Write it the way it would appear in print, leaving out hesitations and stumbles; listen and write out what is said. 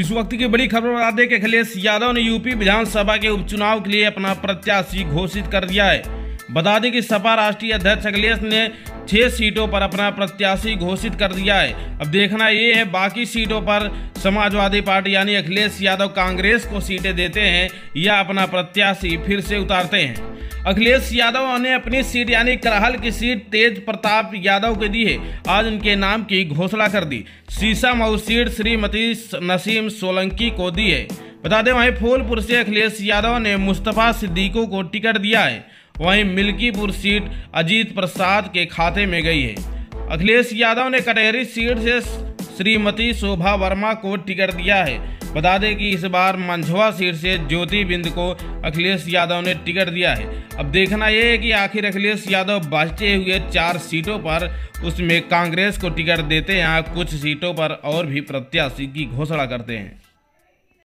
इस वक्त की बड़ी खबर बता दें कि अखिलेश यादव ने यूपी विधानसभा के उपचुनाव के लिए अपना प्रत्याशी घोषित कर दिया है। बता दें कि सपा राष्ट्रीय अध्यक्ष अखिलेश ने 6 सीटों पर अपना प्रत्याशी घोषित कर दिया है। अब देखना ये है बाकी सीटों पर समाजवादी पार्टी यानी अखिलेश यादव कांग्रेस को सीटें देते हैं या अपना प्रत्याशी फिर से उतारते हैं। अखिलेश यादव ने अपनी सीट यानी करहल की सीट तेज प्रताप यादव के दी है। आज उनके नाम की घोषणा कर दी। सीसामऊ सीट श्रीमती नसीम सोलंकी को दी है। बता दें वहीं फूलपुर से अखिलेश यादव ने मुस्तफा सिद्दीकों को टिकट दिया है। वहीं मिल्कीपुर सीट अजीत प्रसाद के खाते में गई है। अखिलेश यादव ने कटहरी सीट से श्रीमती शोभा वर्मा को टिकट दिया है। बता दें कि इस बार मंझवा सीट से ज्योतिबिंद को अखिलेश यादव ने टिकट दिया है। अब देखना यह है कि आखिर अखिलेश यादव बचे हुए 4 सीटों पर उसमें कांग्रेस को टिकट देते हैं, कुछ सीटों पर और भी प्रत्याशी की घोषणा करते हैं।